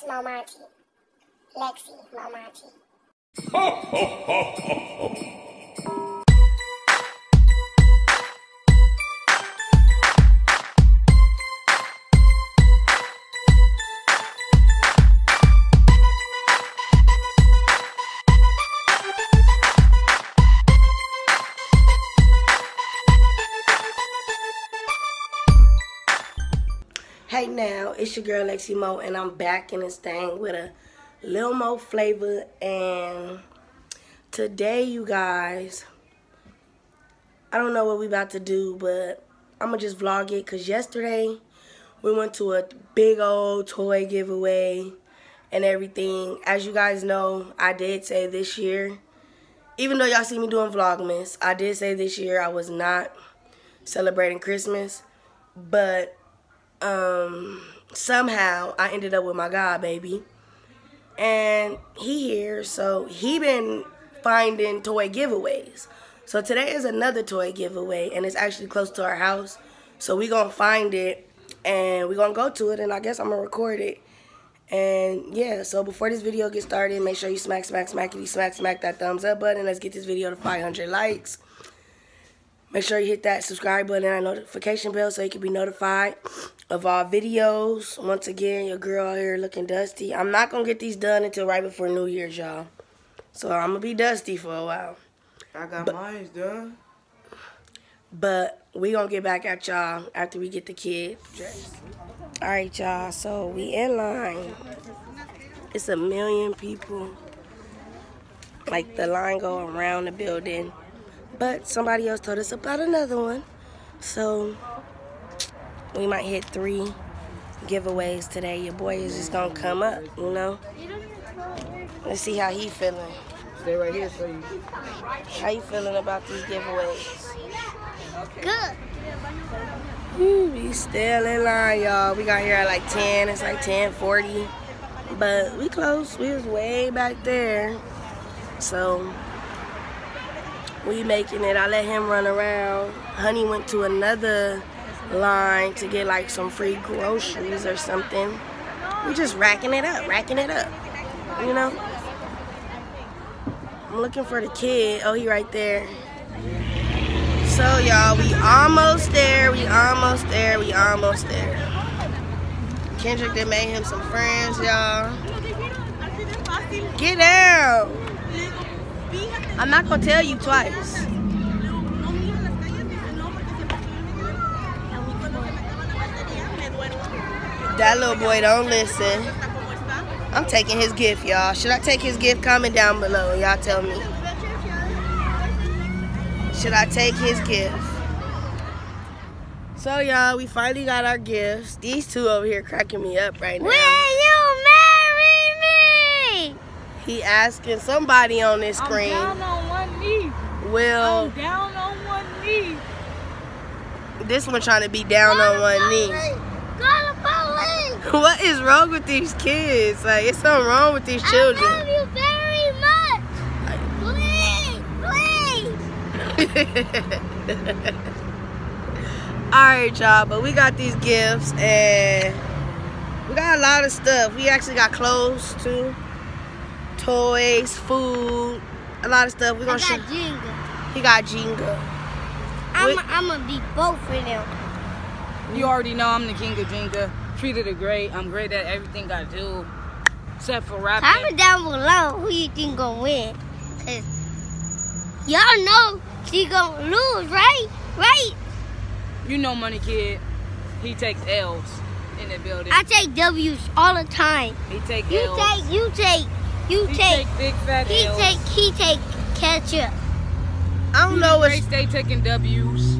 It's Momarty. Lexi Momarty. Ho, ho, ho, ho, ho. Hey now, it's your girl Lexi Mo, and I'm back in this thing with a Lil Mo flavor. And today, you guys, I don't know what we about to do, but I'm gonna just vlog it, because yesterday we went to a big old toy giveaway and everything. As you guys know, I did say this year, even though y'all see me doing Vlogmas, I did say this year I was not celebrating Christmas, but somehow I ended up with my god baby, and he here, so he been finding toy giveaways. So today is another toy giveaway, and it's actually close to our house, so we gonna find it and we gonna go to it, and I guess I'm gonna record it. And yeah, so before this video gets started, make sure you smack that thumbs up button. Let's get this video to 500 likes. Make sure you hit that subscribe button and that notification bell so you can be notified of all videos. Once again, your girl here looking dusty. I'm not going to get these done until right before New Year's, y'all. So I'm going to be dusty for a while. I got mine done. But we going to get back at y'all after we get the kids dressed. All right, y'all. So we in line. It's 1 million people. Like, the line go around the building. But somebody else told us about another one. So we might hit 3 giveaways today. Your boy is just going to come up, you know. Let's see how he feeling. Stay right here, please. How you feeling about these giveaways? Good. We still in line, y'all. We got here at like 10. It's like 10:40. But we close. We was way back there. So we making it. I let him run around. Honey went to another line to get like some free groceries or something. We just racking it up, you know. I'm looking for the kid. Oh, he right there. So y'all, we almost there. Kendrick done made him some friends, y'all. Get out. I'm not gonna tell you twice. That little boy don't listen. I'm taking his gift, y'all. Should I take his gift? Comment down below. Y'all tell me. Should I take his gift? So y'all, we finally got our gifts. These two over here cracking me up right now. Will you marry me? He asking somebody on this screen. I'm down on one knee. Will. I'm down on one knee. This one trying to be down on one knee. What is wrong with these kids? Like, it's something wrong with these children. I love you very much. Please, please. Alright, y'all. But we got these gifts, and we got a lot of stuff. We actually got clothes, too. Toys, food, a lot of stuff. We gonna I got Jenga. He got Jenga. I'm going to be both for them. You already know I'm the king of Jenga. Treated it great. I'm great at everything I do, except for rapping. Comment down below who you think gonna win. Cause y'all know she gonna lose, right? Right? You know, Money Kid. He takes L's in the building. I take W's all the time. He take L's. You take big fat L's. He take ketchup. I don't know what's they taking W's.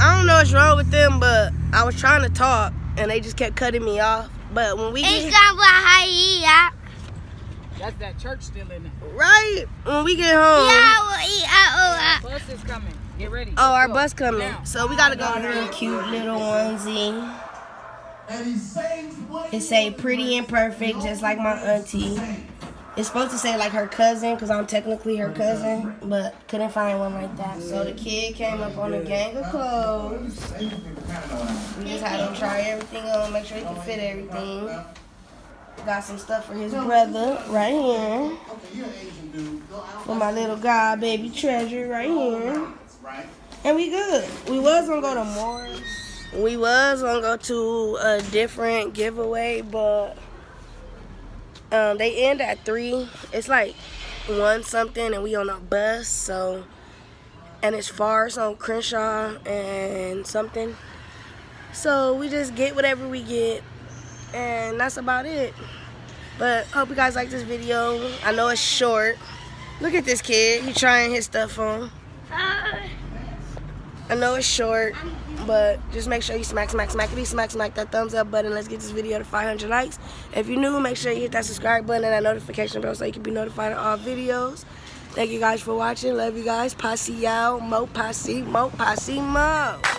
I don't know what's wrong with them, but I was trying to talk, and they just kept cutting me off. But when we get home, that's that church still in there. Right? When we get home. Yeah, bus is coming. Get ready. Oh, our bus coming. Now. So we gotta go. Really cute little onesie. It say pretty and perfect, just like my auntie. It's supposed to say like her cousin, because I'm technically her cousin, but couldn't find one like that. So the kid came up on a gang of clothes. We just had him try everything on, make sure he could fit everything. Got some stuff for his brother right here. For my little guy, Baby Treasure, right here. And we good. We was gonna go to more. We was gonna go to a different giveaway, but they end at 3. It's like 1 something, and we on a bus, so, and it's far. It's on Crenshaw and something. So we just get whatever we get, and that's about it. But hope you guys like this video. I know it's short. Look at this kid. He trying his stuff on. I know it's short, but just make sure you smack that thumbs up button. Let's get this video to 500 likes. If you're new, make sure you hit that subscribe button and that notification bell so you can be notified of all videos. Thank you guys for watching. Love you guys. Posse y'all. Mo posse, mo posse, mo.